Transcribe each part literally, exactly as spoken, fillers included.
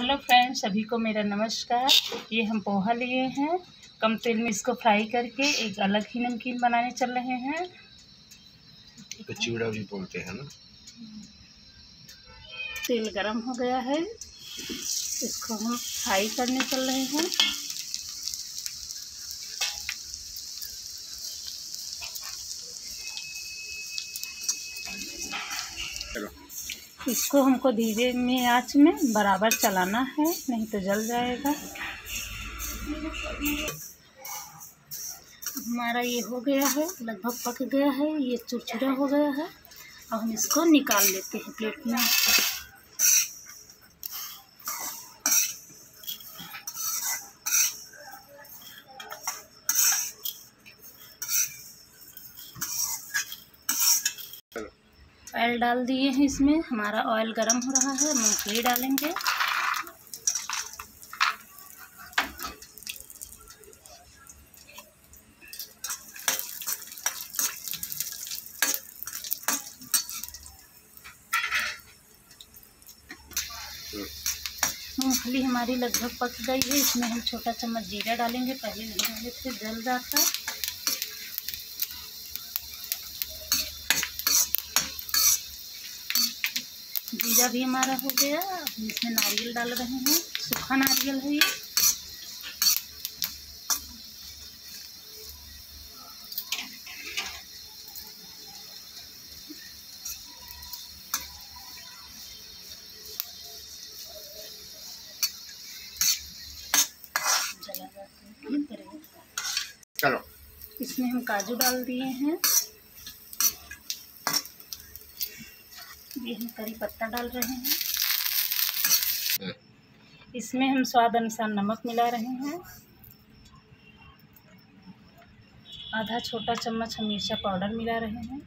Hello friends, सभी को मेरा नमस्कार। ये हम पोहा लिए हैं, कम तेल में इसको फ्राई करके एक अलग ही नमकीन बनाने चल रहे हैं। तो चिवड़ा भी बोलते हैं ना। तेल गरम हो गया है, इसको हम फ्राई करने चल रहे हैं। इसको हमको धीरे में आंच में बराबर चलाना है, नहीं तो जल जाएगा। हमारा ये हो गया है, लगभग पक गया है, ये चुरचुरा हो गया है। अब हम इसको निकाल लेते हैं प्लेट में। ऑयल डाल दिए हैं इसमें, हमारा ऑयल गर्म हो रहा है, मूंगफली डालेंगे। मूंगफली हमारी लगभग पक गई है, इसमें हम छोटा चम्मच जीरा डालेंगे, पहले नहीं डाले थे, जल जाता है। जीरा भी हमारा हो गया, अब इसमें नारियल डाल रहे हैं, सूखा नारियल है ये। चलो इसमें हम काजू डाल दिए हैं, ये हम करी पत्ता डाल रहे हैं, इसमें हम स्वाद अनुसार नमक मिला रहे हैं, आधा छोटा चम्मच हम मिर्चा पाउडर मिला रहे हैं।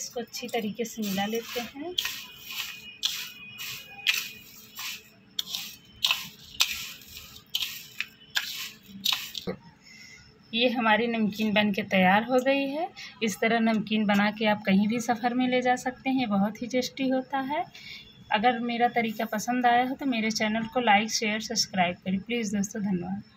इसको अच्छी तरीके से मिला लेते हैं। ये हमारी नमकीन बन के तैयार हो गई है। इस तरह नमकीन बना के आप कहीं भी सफ़र में ले जा सकते हैं, बहुत ही टेस्टी होता है। अगर मेरा तरीका पसंद आया हो तो मेरे चैनल को लाइक शेयर सब्सक्राइब करें प्लीज़ दोस्तों। धन्यवाद।